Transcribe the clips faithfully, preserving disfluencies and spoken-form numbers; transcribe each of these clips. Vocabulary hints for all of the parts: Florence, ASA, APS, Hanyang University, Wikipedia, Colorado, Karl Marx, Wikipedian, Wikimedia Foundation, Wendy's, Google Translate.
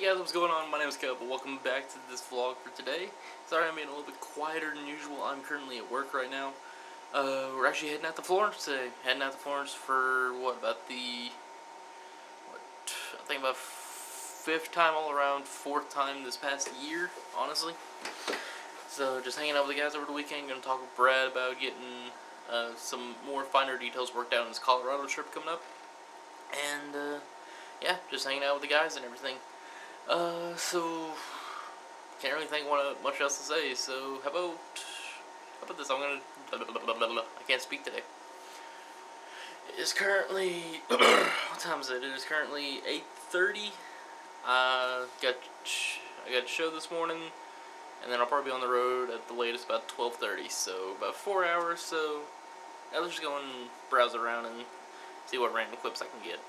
Hey guys, what's going on? My name is Kyle, but welcome back to this vlog for today. Sorry I'm being a little bit quieter than usual. I'm currently at work right now. Uh, we're actually heading out to Florence today. Heading out to Florence for, what, about the, what, I think about fifth time all around, fourth time this past year, honestly. So, just hanging out with the guys over the weekend. Going to talk with Brad about getting uh, some more finer details worked out in this Colorado trip coming up. And, uh, yeah, just hanging out with the guys and everything. Uh, so, can't really think what, much else to say, so how about, how about this, I'm gonna, blah, blah, blah, blah, blah. I can't speak today. It's currently, what time is it? It is currently eight thirty, uh, got, I got a show this morning, and then I'll probably be on the road at the latest about twelve thirty, so about four hours, so I'll just go and browse around and see what random clips I can get.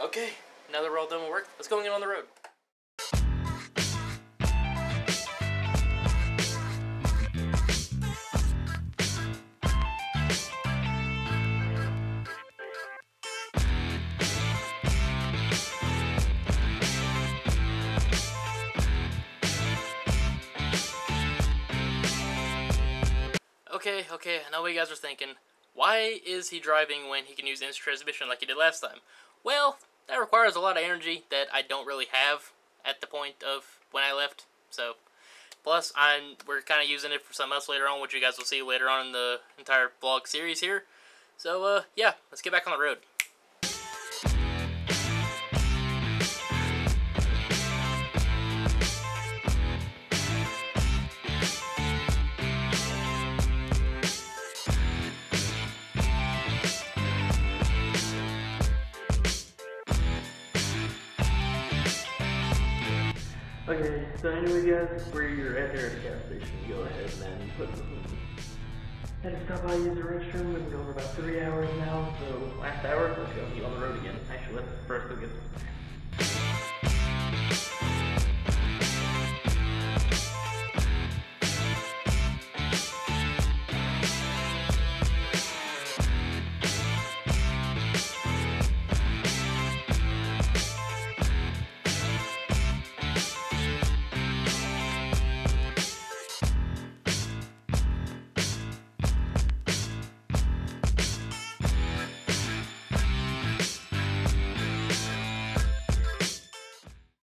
Okay, now that we're all done with work, let's go and get on the road. Okay, okay, I know what you guys are thinking. Why is he driving when he can use instant transmission like he did last time? Well, that requires a lot of energy that I don't really have at the point of when I left. So, plus, I'm we're kind of using it for something else later on, which you guys will see later on in the entire vlog series here. So, uh, yeah, let's get back on the road. Okay, so anyway guys, we're at here at the gas station. Go ahead and put I had to stop by use the restroom. We've been going for about three hours now, so last hour, let's go be on the road again. Actually, let's first go get some.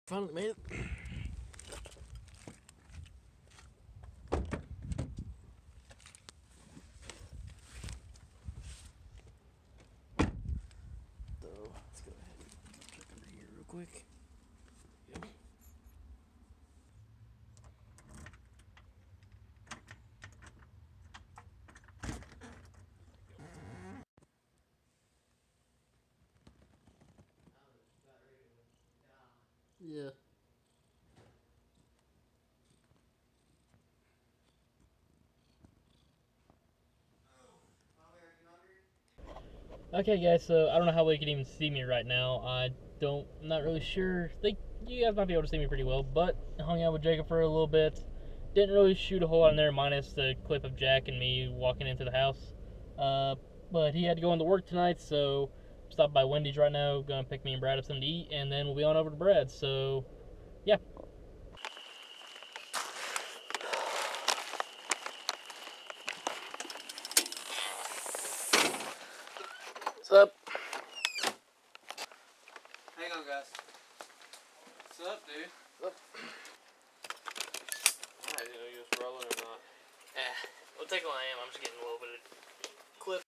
Finally made it. So let's go ahead and check under here real quick. Yep. Yeah. Okay guys, so I don't know how well you can even see me right now. I don't I'm not really sure. I think you guys might be able to see me pretty well, but I hung out with Jacob for a little bit. Didn't really shoot a whole lot in there minus the clip of Jack and me walking into the house. Uh but he had to go into work tonight, so stop by Wendy's right now, gonna pick me and Brad up something to eat, and then we'll be on over to Brad, so, yeah. What's up? Hang on, guys. What's up, dude? What's up? Alright, are you just rolling or not? Eh, we'll take what I am, I'm just getting a little bit of clip.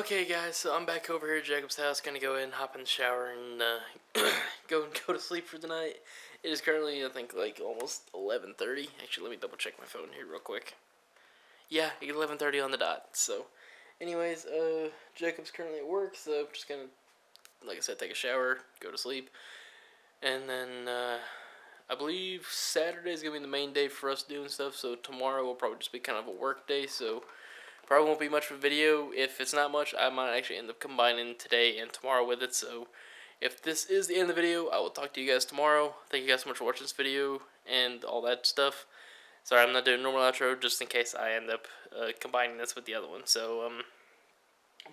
Okay guys, so I'm back over here at Jacob's house, gonna go ahead and hop in the shower and uh, go and go to sleep for the night. It is currently, I think, like almost eleven thirty. Actually, let me double check my phone here real quick. Yeah, eleven thirty on the dot. So, anyways, uh, Jacob's currently at work, so I'm just gonna, like I said, take a shower, go to sleep. And then, uh, I believe Saturday's gonna be the main day for us doing stuff, so tomorrow will probably just be kind of a work day, so probably won't be much of a video. If it's not much, I might actually end up combining today and tomorrow with it. So if this is the end of the video, I will talk to you guys tomorrow. Thank you guys so much for watching this video and all that stuff. Sorry, I'm not doing a normal outro just in case I end up uh, combining this with the other one. So, um,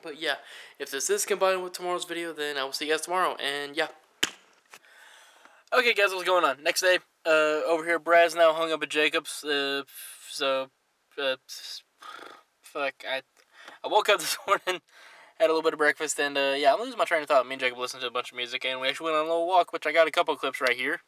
but yeah, if this is combined with tomorrow's video, then I will see you guys tomorrow. And yeah. Okay, guys, what's going on? Next day, uh, over here, Brad's now hung up at Jacob's. Uh, so, uh, Fuck, I I woke up this morning, had a little bit of breakfast, and uh, yeah, I'm losing my train of thought. Me and Jacob listened to a bunch of music, and we actually went on a little walk, which I got a couple of clips right here.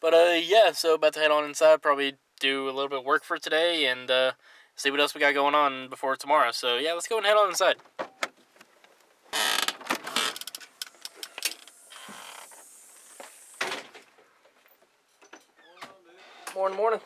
But, uh, yeah, so about to head on inside, probably do a little bit of work for today, and, uh, see what else we got going on before tomorrow. So, yeah, let's go and head on inside. Morning, morning.